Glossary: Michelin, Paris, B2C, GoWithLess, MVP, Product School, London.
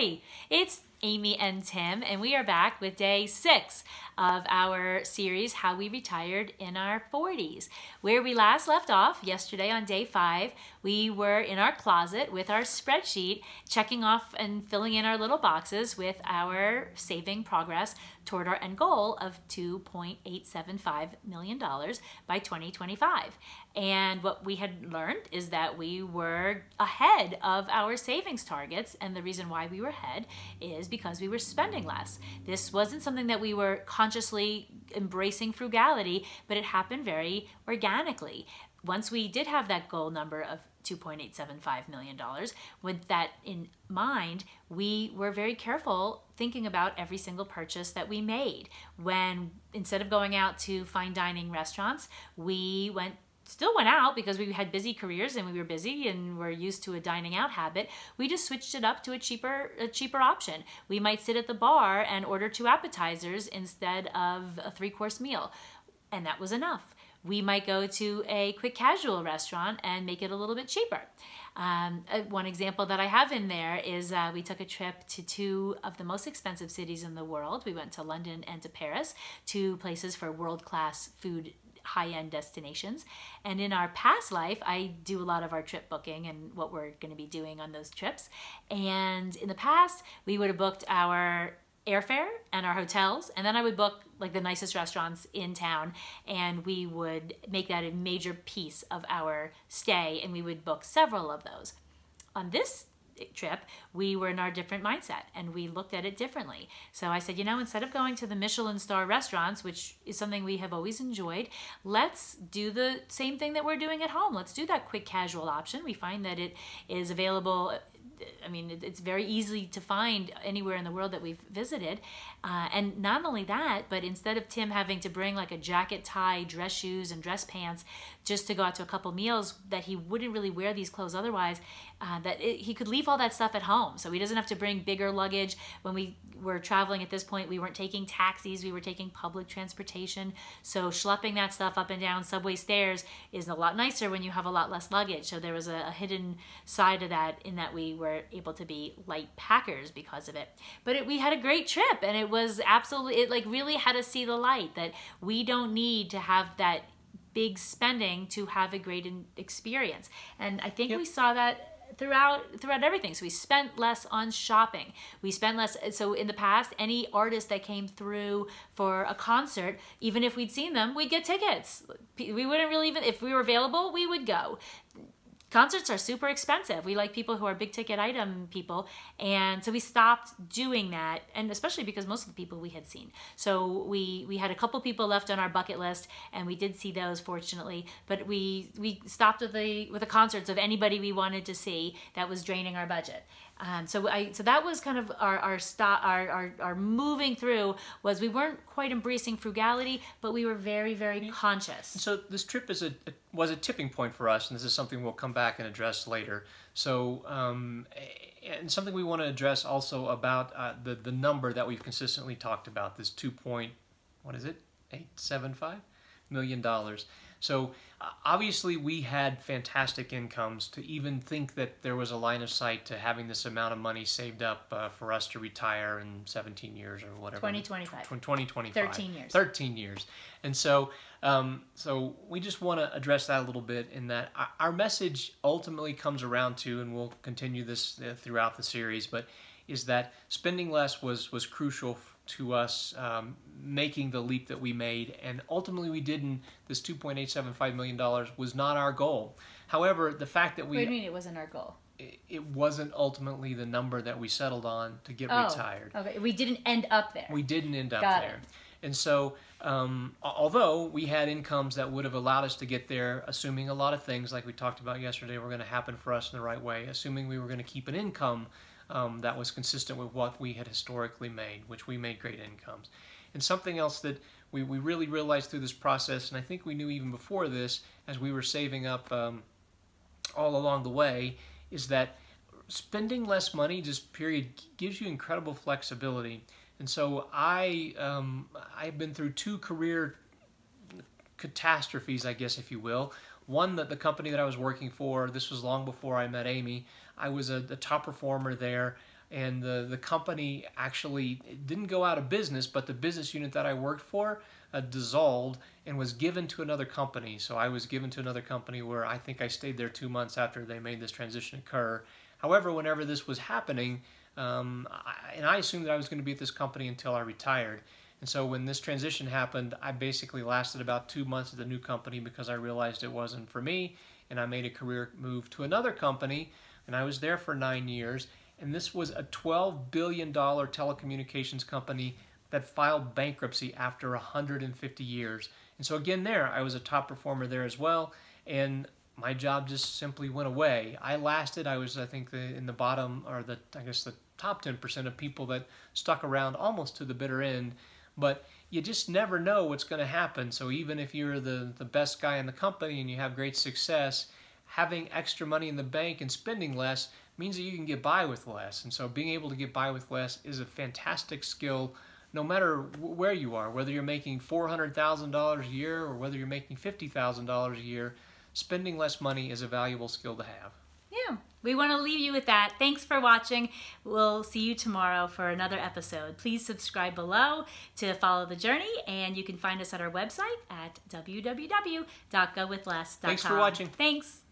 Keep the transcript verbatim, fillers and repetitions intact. Hi, it's Amy and Tim, and we are back with day six of our series, How We Retired in Our forties. Where we last left off yesterday on day five, we were in our closet with our spreadsheet, checking off and filling in our little boxes with our saving progress toward our end goal of two point eight seven five million dollars by twenty twenty-five. And what we had learned is that we were ahead of our savings targets, and the reason why we were ahead is because we were spending less. This wasn't something that we were consciously embracing frugality, but it happened very organically. Once we did have that goal number of two point eight seven five million dollars, with that in mind, we were very careful thinking about every single purchase that we made. When instead of going out to fine dining restaurants, we went still went out because we had busy careers and we were busy and we're used to a dining out habit. We just switched it up to a cheaper a cheaper option. We might sit at the bar and order two appetizers instead of a three-course meal, and that was enough. We might go to a quick casual restaurant and make it a little bit cheaper. Um, one example that I have in there is uh, we took a trip to two of the most expensive cities in the world. We went to London and to Paris, two places for world-class food, high-end destinations. And in our past life, I do a lot of our trip booking and what we're going to be doing on those trips. And in the past, we would have booked our airfare and our hotels, and then I would book like the nicest restaurants in town, and we would make that a major piece of our stay, and we would book several of those. On this trip, we were in our different mindset and we looked at it differently. So I said, you know, instead of going to the Michelin star restaurants, which is something we have always enjoyed, let's do the same thing that we're doing at home. Let's do that quick casual option. We find that it is available. I mean, it's very easy to find anywhere in the world that we've visited. Uh, and not only that, but instead of Tim having to bring like a jacket, tie, dress shoes, and dress pants just to go out to a couple meals that he wouldn't really wear these clothes otherwise, uh, that it, he could leave all that stuff at home. So he doesn't have to bring bigger luggage. When we were traveling at this point, we weren't taking taxis, we were taking public transportation. So schlepping that stuff up and down subway stairs is a lot nicer when you have a lot less luggage. So there was a, a hidden side of that in that we were able to be light packers because of it. But it, we had a great trip, and it was absolutely, it like really had us see the light that we don't need to have that big spending to have a great experience. And I think yep. we saw that throughout throughout everything. So we spent less on shopping. We spent less, so in the past, any artist that came through for a concert, even if we'd seen them, we'd get tickets. We wouldn't really even, if we were available, we would go. Concerts are super expensive. We like people who are big ticket item people. And so we stopped doing that, and especially because most of the people we had seen. So we, we had a couple people left on our bucket list, and we did see those, fortunately. But we, we stopped with the, with the concerts of anybody we wanted to see that was draining our budget. Um, so I, so that was kind of our our, stop, our our our moving through, was we weren't quite embracing frugality, but we were very, very yeah. conscious. And so this trip is a, a was a tipping point for us, and this is something we'll come back and address later. So um, and something we want to address also about uh, the the number that we've consistently talked about, this two point what is it eight seven five million dollars. So uh, obviously we had fantastic incomes to even think that there was a line of sight to having this amount of money saved up uh, for us to retire in seventeen years or whatever. twenty twenty-five. twenty twenty-five. thirteen years. thirteen years. And so, um, so we just want to address that a little bit, in that our message ultimately comes around to, and we'll continue this uh, throughout the series, but is that spending less was, was crucial to us um, making the leap that we made, and ultimately we didn't. This two point eight seven five million dollars was not our goal. However, the fact that we... What do you mean it wasn't our goal? It, it wasn't ultimately the number that we settled on to get oh, retired. Okay, we didn't end up there. We didn't end up Got there. It. And so, um, although we had incomes that would have allowed us to get there, assuming a lot of things, like we talked about yesterday, were going to happen for us in the right way, assuming we were going to keep an income Um, that was consistent with what we had historically made, which we made great incomes. And something else that we, we really realized through this process, and I think we knew even before this, as we were saving up um, all along the way, is that spending less money, just period, gives you incredible flexibility. And so I, um, I've been through two career catastrophes, I guess, if you will. One, that the company that I was working for, this was long before I met Amy, I was a, a top performer there. and the, the company actually didn't go out of business, but the business unit that I worked for uh, dissolved and was given to another company. So I was given to another company where I think I stayed there two months after they made this transition occur. However, whenever this was happening, um, I, and I assumed that I was going to be at this company until I retired. And so when this transition happened, I basically lasted about two months at the new company because I realized it wasn't for me, and I made a career move to another company, and I was there for nine years. And this was a twelve billion dollar telecommunications company that filed bankruptcy after one hundred fifty years. And so again there, I was a top performer there as well, and my job just simply went away. I lasted, I was I think the, in the bottom, or the I guess the top ten percent of people that stuck around almost to the bitter end. But you just never know what's going to happen. So even if you're the, the best guy in the company and you have great success, having extra money in the bank and spending less means that you can get by with less. And so being able to get by with less is a fantastic skill no matter where you are, whether you're making four hundred thousand dollars a year or whether you're making fifty thousand dollars a year. Spending less money is a valuable skill to have. Yeah, we want to leave you with that. Thanks for watching. We'll see you tomorrow for another episode. Please subscribe below to follow the journey, and you can find us at our website at w w w dot go with less dot com. Thanks for watching. Thanks.